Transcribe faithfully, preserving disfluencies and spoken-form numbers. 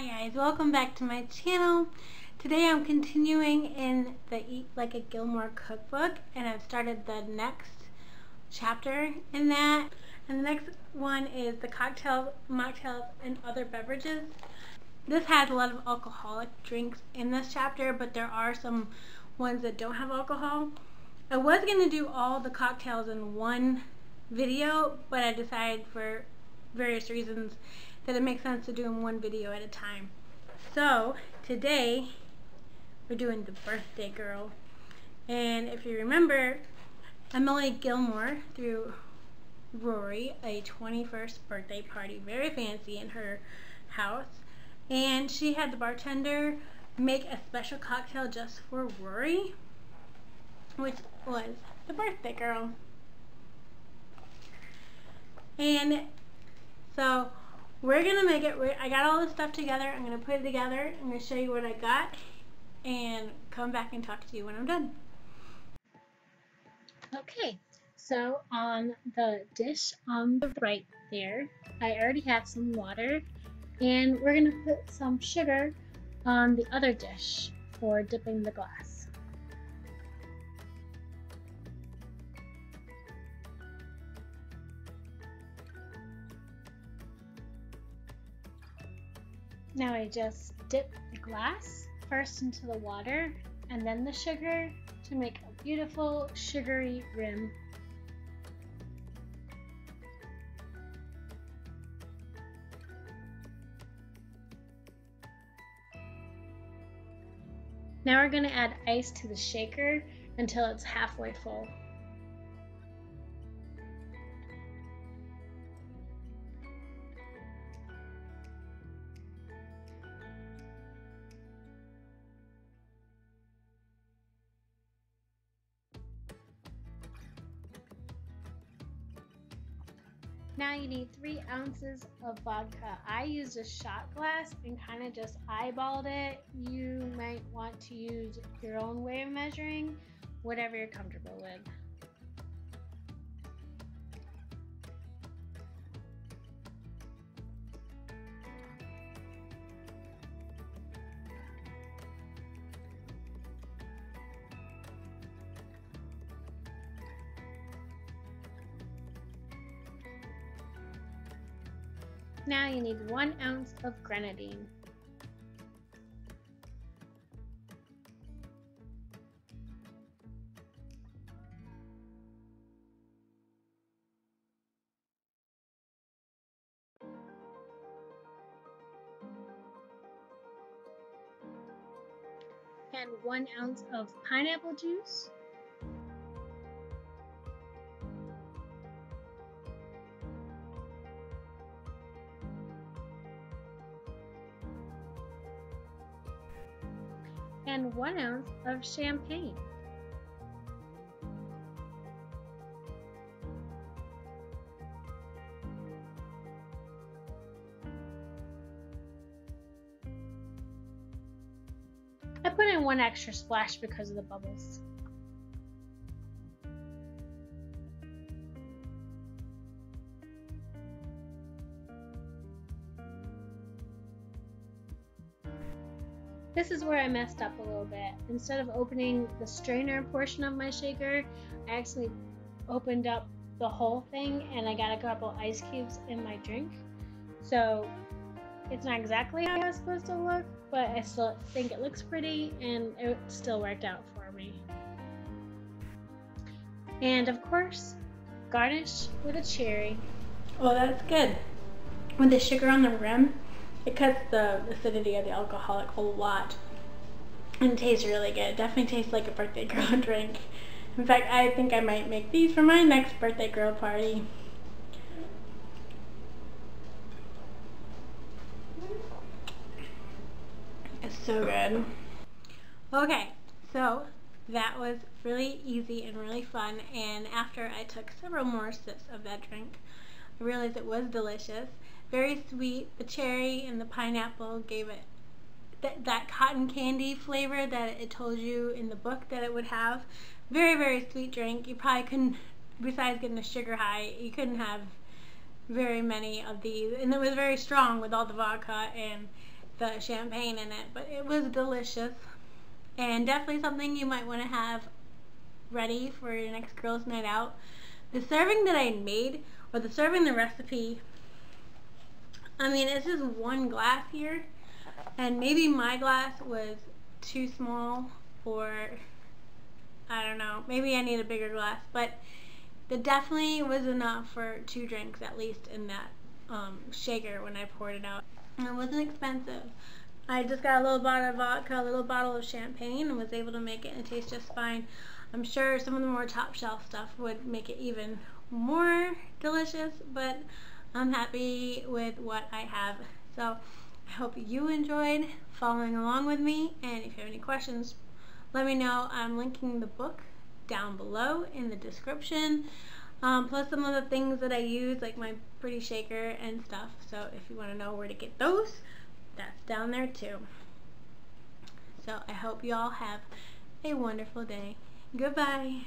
Hi guys, welcome back to my channel. Today I'm continuing in the Eat Like a Gilmore cookbook, and I've started the next chapter in that. And the next one is the cocktails, mocktails, and other beverages. This has a lot of alcoholic drinks in this chapter, but there are some ones that don't have alcohol. I was going to do all the cocktails in one video, but I decided for various reasons that it makes sense to do in one video at a time. So today we're doing the birthday girl, and if you remember, Emily Gilmore threw Rory a twenty-first birthday party, very fancy, in her house, and she had the bartender make a special cocktail just for Rory, which was the birthday girl. And so we're gonna make it. I got all this stuff together. I'm gonna put it together. I'm gonna show you what I got and come back and talk to you when I'm done. Okay, so on the dish on the right there, I already have some water, and we're gonna put some sugar on the other dish for dipping the glass. Now I just dip the glass first into the water and then the sugar to make a beautiful sugary rim. Now we're going to add ice to the shaker until it's halfway full. Now you need three ounces of vodka. I used a shot glass and kind of just eyeballed it. You might want to use your own way of measuring, whatever you're comfortable with. Now you need one ounce of grenadine. And one ounce of pineapple juice. And one ounce of champagne. I put in one extra splash because of the bubbles. This is where I messed up a little bit. Instead of opening the strainer portion of my shaker, I actually opened up the whole thing, and I got a couple ice cubes in my drink. So it's not exactly how it's supposed to look, but I still think it looks pretty, and it still worked out for me. And of course, garnish with a cherry. Well, that's good. With the sugar on the rim, it cuts the acidity of the alcoholic a lot, and it tastes really good. It definitely tastes like a birthday girl drink. In fact, I think I might make these for my next birthday girl party. It's so good. Okay, so that was really easy and really fun, and after I took several more sips of that drink, I realized it was delicious. Very sweet. The cherry and the pineapple gave it th that cotton candy flavor that it told you in the book that it would have. Very, very sweet drink. You probably couldn't, besides getting a sugar high, you couldn't have very many of these. And it was very strong with all the vodka, and the champagne in it, but it was delicious and definitely something you might want to have ready for your next girls' night out. The serving that I made, or the serving the recipe, I mean, it's just one glass here, and maybe my glass was too small, or I don't know, maybe I need a bigger glass, but it definitely was enough for two drinks at least in that um, shaker when I poured it out. And it wasn't expensive. I just got a little bottle of vodka, a little bottle of champagne, and was able to make it, and it tastes just fine. I'm sure some of the more top shelf stuff would make it even more delicious, but I'm happy with what I have. So I hope you enjoyed following along with me, and if you have any questions, let me know. I'm linking the book down below in the description, um, plus some of the things that I use, like my pretty shaker and stuff, so if you want to know where to get those, that's down there too. So I hope you all have a wonderful day. Goodbye.